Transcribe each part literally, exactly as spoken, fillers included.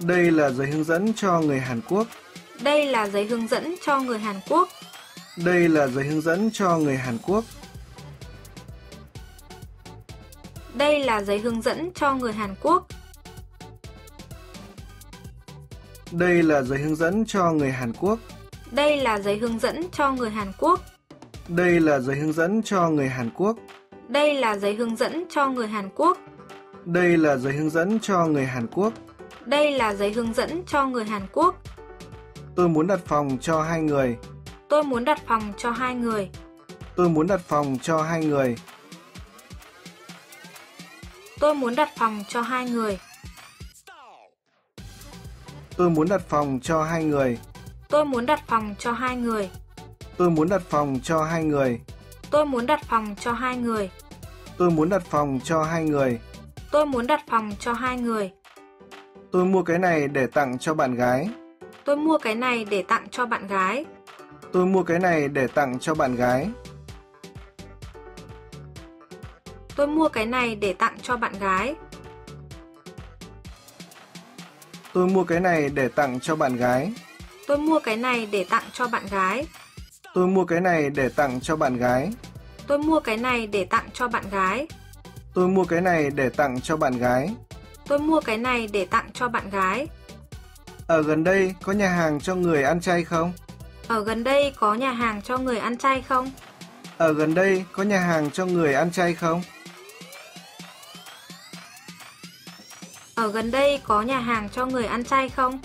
Đây là giấy hướng dẫn cho người Hàn Quốc. Đây là giấy hướng dẫn cho người Hàn Quốc. Đây là giấy hướng dẫn cho người Hàn Quốc. Đây là giấy hướng dẫn cho người Hàn Quốc. Đây là giấy hướng dẫn cho người Hàn Quốc. Đây là giấy hướng dẫn cho người Hàn Quốc. Đây là giấy hướng dẫn cho người Hàn Quốc. Đây là giấy hướng dẫn cho người Hàn Quốc. Đây là giấy hướng dẫn cho người Hàn Quốc. Đây là giấy hướng dẫn cho người Hàn Quốc. Tôi muốn đặt phòng cho hai người. Tôi muốn đặt phòng cho hai người. Tôi muốn đặt phòng cho hai người. Tôi muốn đặt phòng cho hai người. Tôi muốn đặt phòng cho hai người. Tôi muốn đặt phòng cho hai người. Tôi muốn đặt phòng cho hai người. Tôi muốn đặt phòng cho hai người. Tôi muốn đặt phòng cho hai người. Tôi muốn đặt phòng cho hai người. Tôi mua cái này để tặng cho bạn gái. Tôi mua cái này để tặng cho bạn gái. Tôi mua cái này để tặng cho bạn gái. Tôi mua cái này để tặng cho bạn gái. Tôi mua cái này để tặng cho bạn gái. Tôi mua cái này để tặng cho bạn gái. Tôi mua cái này để tặng cho bạn gái. Tôi mua cái này để tặng cho bạn gái. Tôi mua cái này để tặng cho bạn gái. Tôi mua cái này để tặng cho bạn gái. Ở gần đây có nhà hàng cho người ăn chay không? Ở gần đây có nhà hàng cho người ăn chay không? Ở gần đây có nhà hàng cho người ăn chay không? Ở gần đây có nhà hàng cho người ăn chay không?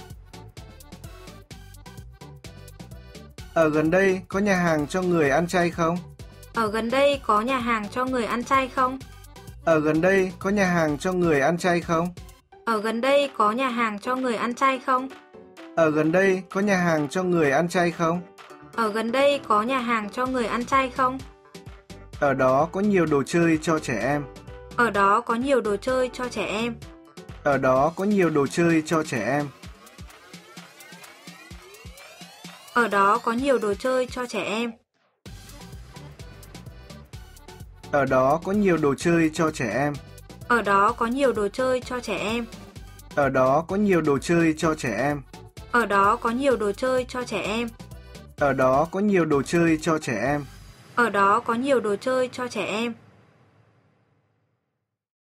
Ở gần đây có nhà hàng cho người ăn chay không? Ở gần đây có nhà hàng cho người ăn chay không? Ở gần đây có nhà hàng cho người ăn chay không? Ở gần đây có nhà hàng cho người ăn chay không? Ở gần đây có nhà hàng cho người ăn chay không? Ở gần đây có nhà hàng cho người ăn chay không? Ở đó có nhiều đồ chơi cho trẻ em. Ở đó có nhiều đồ chơi cho trẻ em. Ở đó có nhiều đồ chơi cho trẻ em. Ở đó có nhiều đồ chơi cho trẻ em. Ở đó có nhiều đồ chơi cho trẻ em. Ở đó có nhiều đồ chơi cho trẻ em. Ở đó có nhiều đồ chơi cho trẻ em. Ở đó có nhiều đồ chơi cho trẻ em. Ở đó có nhiều đồ chơi cho trẻ em. Ở đó có nhiều đồ chơi cho trẻ em.